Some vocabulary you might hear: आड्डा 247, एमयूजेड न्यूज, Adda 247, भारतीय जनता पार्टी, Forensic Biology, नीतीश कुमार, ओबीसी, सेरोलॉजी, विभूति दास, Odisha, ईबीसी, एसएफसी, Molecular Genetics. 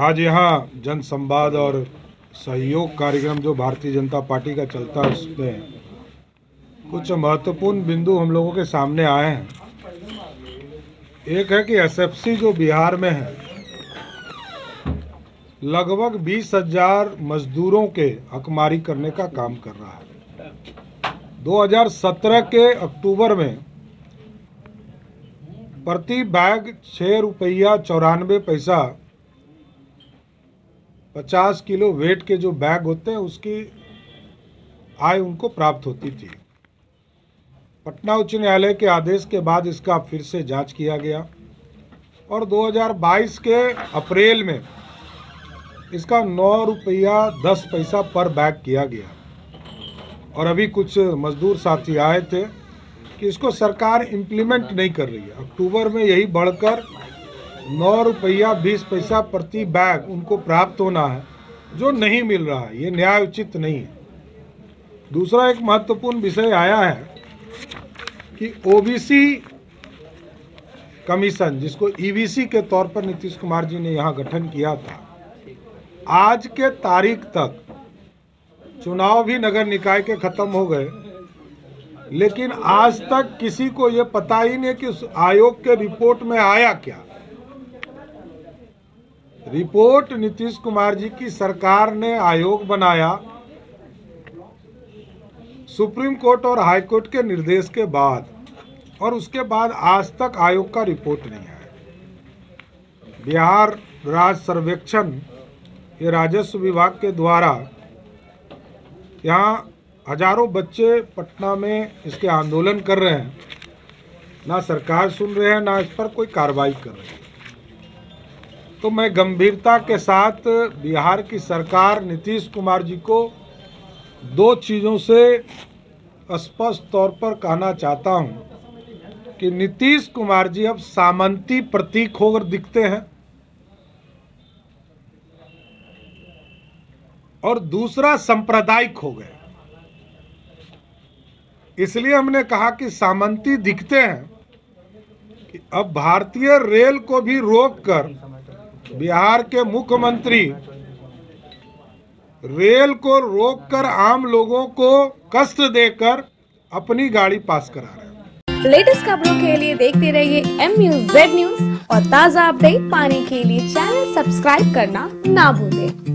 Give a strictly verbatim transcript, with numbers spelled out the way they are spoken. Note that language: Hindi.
आज यहाँ जनसंवाद और सहयोग कार्यक्रम जो भारतीय जनता पार्टी का चलता है उसमें कुछ महत्वपूर्ण बिंदु हम लोगों के सामने आए हैं। एक है कि एसएफसी जो बिहार में है, लगभग बीस हजार मजदूरों के हकमारी करने का काम कर रहा है। दो हज़ार सत्रह के अक्टूबर में प्रति बैग छः रुपया चौरानवे पैसा पचास किलो वेट के जो बैग होते हैं उसकी आय उनको प्राप्त होती थी। पटना उच्च न्यायालय के आदेश के बाद इसका फिर से जांच किया गया और दो हज़ार बाईस के अप्रैल में इसका नौ रुपया दस पैसा पर बैग किया गया। और अभी कुछ मजदूर साथी आए थे कि इसको सरकार इम्प्लीमेंट नहीं कर रही है। अक्टूबर में यही बढ़कर नौ रुपया बीस पैसा प्रति बैग उनको प्राप्त होना है जो नहीं मिल रहा है। ये न्याय उचित नहीं है। दूसरा एक महत्वपूर्ण विषय आया है कि ओबीसी कमीशन, जिसको ईबीसी के तौर पर नीतीश कुमार जी ने यहाँ गठन किया था, आज के तारीख तक चुनाव भी नगर निकाय के खत्म हो गए, लेकिन आज तक किसी को ये पता ही नहीं कि उस आयोग के रिपोर्ट में आया क्या। रिपोर्ट नीतीश कुमार जी की सरकार ने आयोग बनाया सुप्रीम कोर्ट और हाई कोर्ट के निर्देश के बाद, और उसके बाद आज तक आयोग का रिपोर्ट नहीं आया। बिहार राज्य सर्वेक्षण ये राजस्व विभाग के द्वारा यहाँ हजारों बच्चे पटना में इसके आंदोलन कर रहे हैं, ना सरकार सुन रहे हैं ना इस पर कोई कार्रवाई कर रही है। तो मैं गंभीरता के साथ बिहार की सरकार नीतीश कुमार जी को दो चीज़ों से स्पष्ट तौर पर कहना चाहता हूं कि नीतीश कुमार जी अब सामंती प्रतीक होकर दिखते हैं, और दूसरा सांप्रदायिक हो गए। इसलिए हमने कहा कि सामंती दिखते हैं कि अब भारतीय रेल को भी रोककर बिहार के मुख्यमंत्री रेल को रोककर आम लोगों को कष्ट देकर अपनी गाड़ी पास करा रहे हैं। लेटेस्ट खबरों के लिए देखते रहिए एमयूजेड न्यूज और ताज़ा अपडेट पाने के लिए चैनल सब्सक्राइब करना ना भूलें।